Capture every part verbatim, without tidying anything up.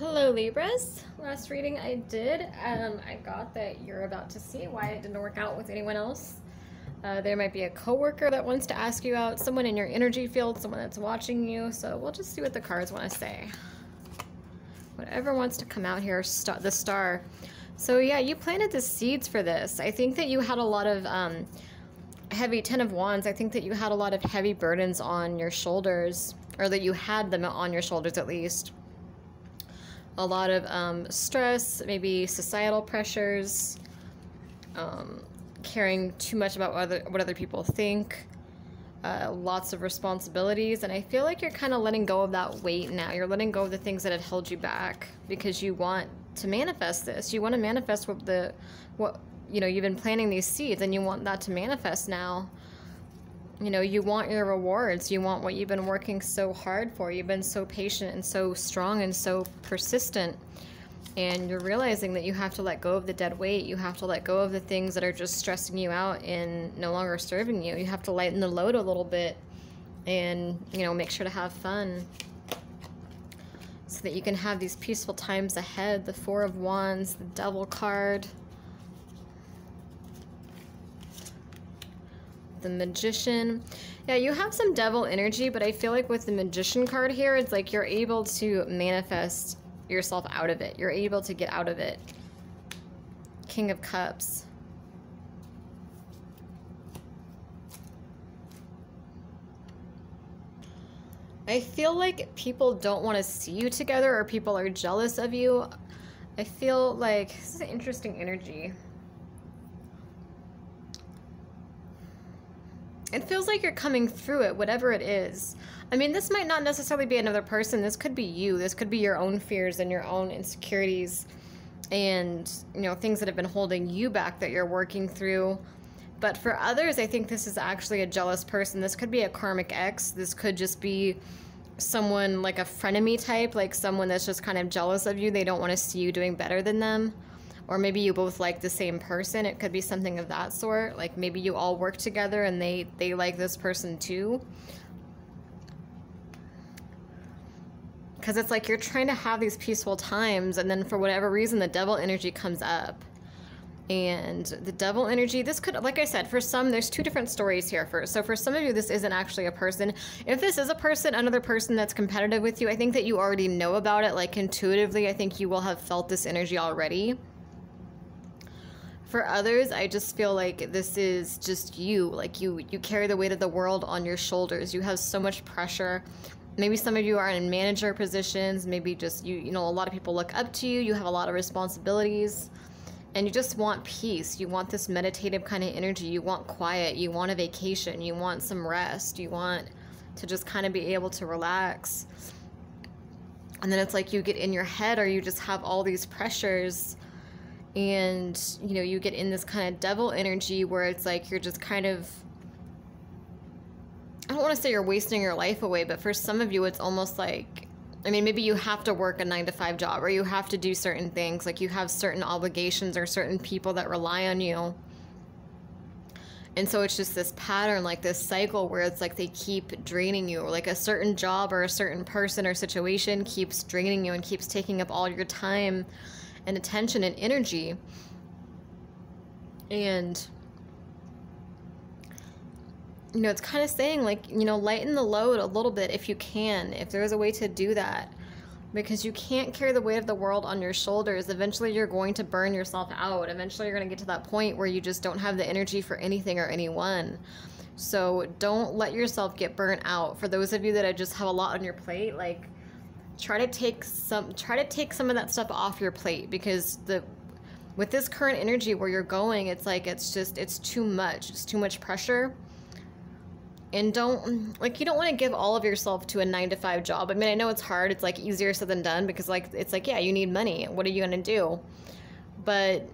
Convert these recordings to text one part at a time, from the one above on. Hello Libras, last reading I did, um, I got that you're about to see why it didn't work out with anyone else. Uh, there might be a coworker that wants to ask you out, someone in your energy field, someone that's watching you, so we'll just see what the cards want to say. Whatever wants to come out here, st- the star. So yeah, you planted the seeds for this. I think that you had a lot of um, heavy Ten of Wands. I think that you had a lot of heavy burdens on your shoulders, or that you had them on your shoulders at least. A lot of um, stress, maybe societal pressures, um, caring too much about what other, what other people think, uh, lots of responsibilities. And I feel like you're kind of letting go of that weight now. You're letting go of the things that have held you back because you want to manifest this. You want to manifest what the, what, you know, you've been planting these seeds and you want that to manifest now. You know, you want your rewards. You want what you've been working so hard for. You've been so patient and so strong and so persistent. And you're realizing that you have to let go of the dead weight. You have to let go of the things that are just stressing you out and no longer serving you. You have to lighten the load a little bit and, you know, make sure to have fun so that you can have these peaceful times ahead. The Four of Wands, the Devil card. The Magician. Yeah, you have some devil energy, but I feel like with the Magician card here, it's like you're able to manifest yourself out of it. You're able to get out of it. King of Cups. I feel like people don't want to see you together, or people are jealous of you. I feel like this is an interesting energy. It feels like you're coming through it, whatever it is. I mean, this might not necessarily be another person. This could be you. This could be your own fears and your own insecurities and, you know, things that have been holding you back that you're working through. But for others, I think this is actually a jealous person. This could be a karmic ex. This could just be someone like a frenemy type, like someone that's just kind of jealous of you. They don't want to see you doing better than them. Or maybe you both like the same person. It could be something of that sort. Like maybe you all work together and they, they like this person too. Because it's like you're trying to have these peaceful times and then for whatever reason, the devil energy comes up. And the devil energy, this could, like I said, for some, there's two different stories here. For, so for some of you, this isn't actually a person. If this is a person, another person that's competitive with you, I think that you already know about it. Like intuitively, I think you will have felt this energy already. For others, I just feel like this is just you. Like you, you carry the weight of the world on your shoulders. You have so much pressure. Maybe some of you are in manager positions. Maybe just, you, you know, a lot of people look up to you. You have a lot of responsibilities and you just want peace. You want this meditative kind of energy. You want quiet. You want a vacation. You want some rest. You want to just kind of be able to relax. And then it's like you get in your head or you just have all these pressures. And, you know, you get in this kind of devil energy where it's like you're just kind of, I don't want to say you're wasting your life away, but for some of you, it's almost like, I mean, maybe you have to work a nine to five job or you have to do certain things, like you have certain obligations or certain people that rely on you. And so it's just this pattern, like this cycle where it's like they keep draining you, or like a certain job or a certain person or situation keeps draining you and keeps taking up all your time and attention and energy. And, you know, it's kind of saying like, you know, lighten the load a little bit if you can, if there is a way to do that, because you can't carry the weight of the world on your shoulders. Eventually you're going to burn yourself out. Eventually you're going to get to that point where you just don't have the energy for anything or anyone. So don't let yourself get burnt out. For those of you that just have a lot on your plate, like try to take some, try to take some of that stuff off your plate, because the, with this current energy where you're going, it's like, it's just, it's too much. It's too much pressure. And don't, like, you don't want to give all of yourself to a nine to five job. I mean, I know it's hard. It's like easier said than done because like, it's like, yeah, you need money. What are you going to do? But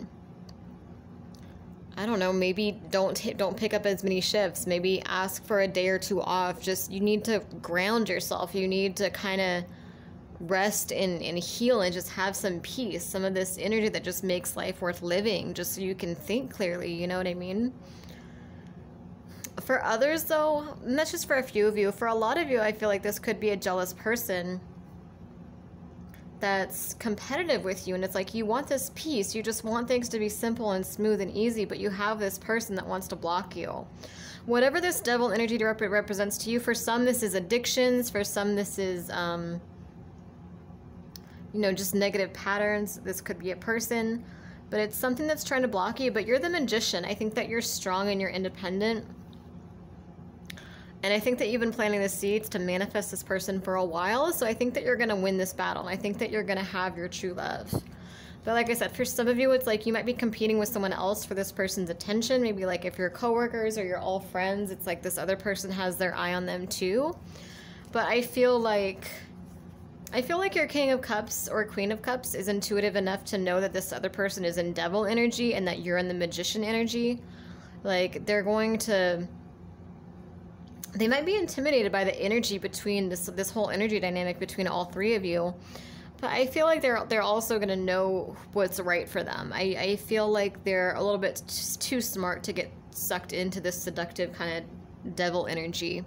I don't know, maybe don't, don't pick up as many shifts. Maybe ask for a day or two off. Just, you need to ground yourself. You need to kind of rest and, and heal and just have some peace. Some of this energy that just makes life worth living, just so you can think clearly. You know what I mean? For others though, and that's just for a few of you, for a lot of you, I feel like this could be a jealous person that's competitive with you, and it's like you want this peace, you just want things to be simple and smooth and easy, but you have this person that wants to block you. Whatever this devil energy represents to you, for some this is addictions, for some this is um, you know, just negative patterns. This could be a person, but it's something that's trying to block you, but you're the magician. I think that you're strong and you're independent. And I think that you've been planting the seeds to manifest this person for a while. So I think that you're going to win this battle. And I think that you're going to have your true love. But like I said, for some of you, it's like you might be competing with someone else for this person's attention. Maybe like if you're coworkers or you're all friends, it's like this other person has their eye on them too. But I feel like, I feel like your King of Cups or Queen of Cups is intuitive enough to know that this other person is in devil energy and that you're in the magician energy. Like they're going to... They might be intimidated by the energy between this this whole energy dynamic between all three of you, but I feel like they're they're also going to know what's right for them. I, I feel like they're a little bit too smart to get sucked into this seductive kind of devil energy,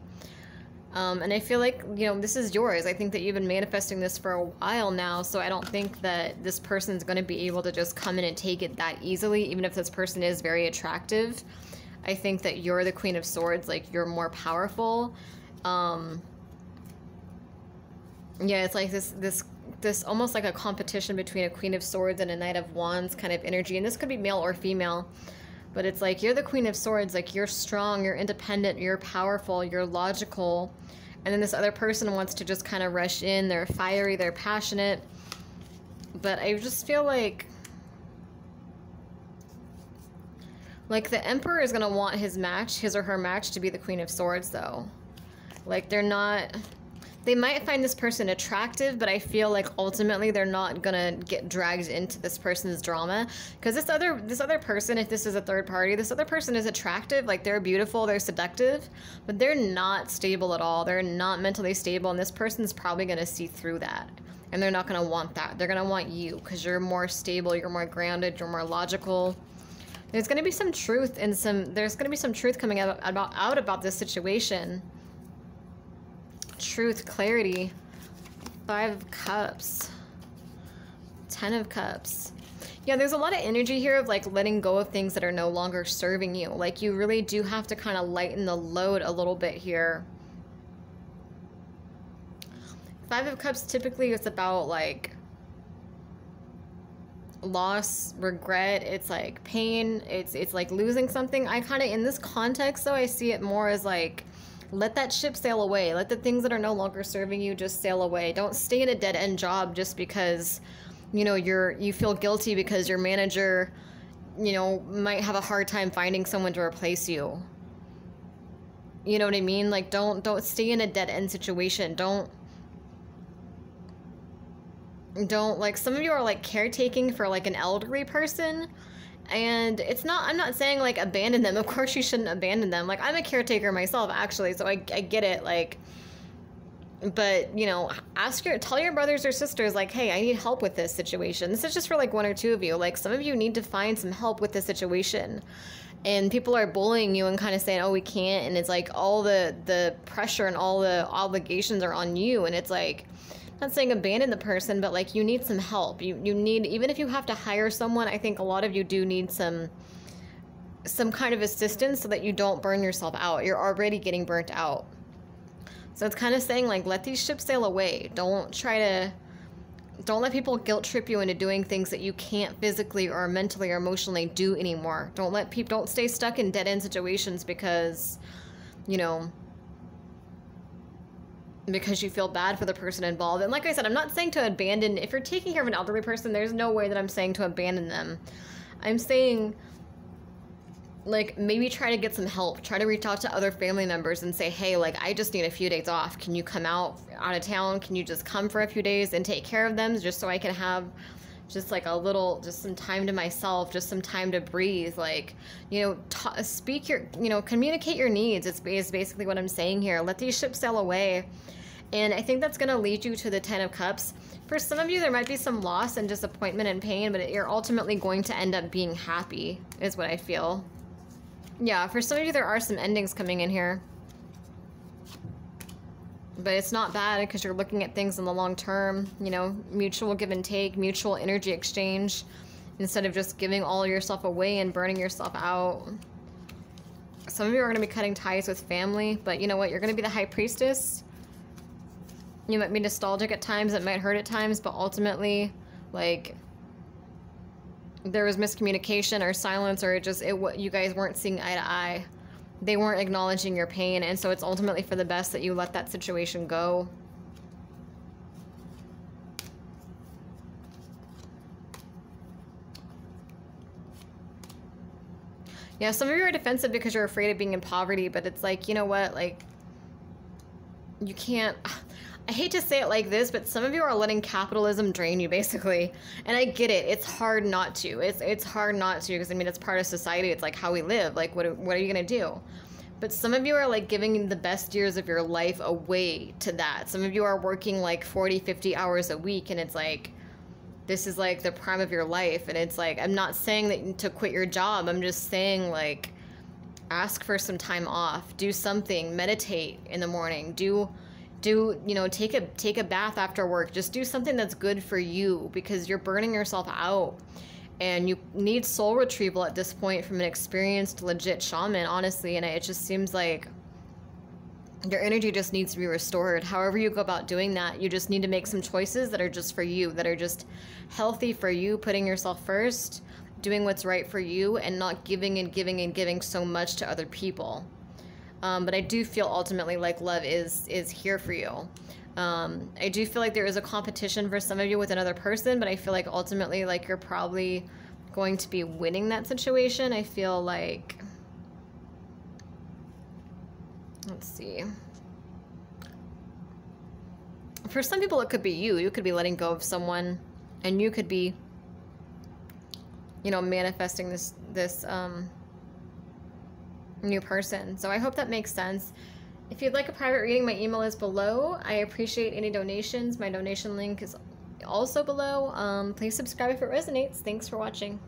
um, and I feel like, you know, this is yours. I think that you've been manifesting this for a while now, so I don't think that this person's going to be able to just come in and take it that easily, even if this person is very attractive. I think that you're the Queen of Swords, like you're more powerful. Um, yeah, it's like this, this, this almost like a competition between a Queen of Swords and a Knight of Wands kind of energy. And this could be male or female, but it's like you're the Queen of Swords, like you're strong, you're independent, you're powerful, you're logical. And then this other person wants to just kind of rush in. They're fiery, they're passionate. But I just feel like... Like, the Emperor is going to want his match, his or her match, to be the Queen of Swords, though. Like, they're not... They might find this person attractive, but I feel like ultimately they're not going to get dragged into this person's drama. Because this other, this other person, if this is a third party, this other person is attractive. Like, they're beautiful, they're seductive, but they're not stable at all. They're not mentally stable, and this person's probably going to see through that. And they're not going to want that. They're going to want you, because you're more stable, you're more grounded, you're more logical. There's going to be some truth and some, there's going to be some truth coming out about, out about this situation. Truth, clarity, Five of Cups, Ten of Cups. Yeah, there's a lot of energy here of like letting go of things that are no longer serving you. Like you really do have to kind of lighten the load a little bit here. Five of Cups, typically it's about like loss, regret, it's like pain, it's it's like losing something. I kind of, in this context though, I see it more as like, let that ship sail away, let the things that are no longer serving you just sail away. Don't stay in a dead-end job just because, you know, you're you feel guilty because your manager, you know, might have a hard time finding someone to replace you. You know what I mean? Like don't don't stay in a dead-end situation. Don't Don't like some of you are like caretaking for like an elderly person, and it's not, I'm not saying like abandon them. Of course you shouldn't abandon them. Like I'm a caretaker myself actually, so I, I get it. Like, but you know, ask your, tell your brothers or sisters like, hey, I need help with this situation. This is just for like one or two of you. Like some of you need to find some help with this situation, and people are bullying you and kind of saying, oh, we can't. And it's like all the, the pressure and all the obligations are on you. And it's like, not saying abandon the person, but like you need some help. You you need, even if you have to hire someone, I think a lot of you do need some some kind of assistance so that you don't burn yourself out. You're already getting burnt out. So it's kind of saying like, let these ships sail away. Don't try to, don't let people guilt trip you into doing things that you can't physically or mentally or emotionally do anymore. Don't let people, don't stay stuck in dead end situations because, you know, because you feel bad for the person involved. And like I said, I'm not saying to abandon. If you're taking care of an elderly person, there's no way that I'm saying to abandon them. I'm saying, like, maybe try to get some help. Try to reach out to other family members and say, hey, like, I just need a few days off. Can you come out out of town? Can you just come for a few days and take care of them just so I can have just like a little, just some time to myself, just some time to breathe. Like, you know, ta speak your, you know, communicate your needs is, is basically what I'm saying here. Let these ships sail away. And I think that's going to lead you to the Ten of Cups. For some of you, there might be some loss and disappointment and pain, but you're ultimately going to end up being happy is what I feel. Yeah, for some of you, there are some endings coming in here. But it's not bad because you're looking at things in the long term, you know, mutual give and take, mutual energy exchange, instead of just giving all of yourself away and burning yourself out. Some of you are going to be cutting ties with family, but you know what? You're going to be the High Priestess. You might be nostalgic at times, it might hurt at times, but ultimately, like, there was miscommunication or silence, or it just, it, you guys weren't seeing eye to eye. They weren't acknowledging your pain, and so it's ultimately for the best that you let that situation go. Yeah, some of you are defensive because you're afraid of being in poverty, but it's like, you know what, like, you can't, I hate to say it like this, but some of you are letting capitalism drain you, basically. And I get it, it's hard not to. It's it's hard not to, because I mean, it's part of society, it's like how we live, like what, what are you gonna do? But some of you are like giving the best years of your life away to that. Some of you are working like forty, fifty hours a week, and it's like, this is like the prime of your life. And it's like, I'm not saying that to quit your job. I'm just saying, like, ask for some time off, do something, meditate in the morning, do, do, you know, take a, take a bath after work, just do something that's good for you, because you're burning yourself out and you need soul retrieval at this point from an experienced, legit shaman, honestly. And it just seems like your energy just needs to be restored. However you go about doing that, you just need to make some choices that are just for you, that are just healthy for you, putting yourself first, doing what's right for you, and not giving and giving and giving so much to other people. Um, but I do feel ultimately like love is is here for you. Um, I do feel like there is a competition for some of you with another person, but I feel like ultimately, like, you're probably going to be winning that situation. I feel like... Let's see. For some people, it could be you. You could be letting go of someone, and you could be, you know, manifesting this this um, new person. So I hope that makes sense. If you'd like a private reading, my email is below. I appreciate any donations. My donation link is also below. Um, please subscribe if it resonates. Thanks for watching.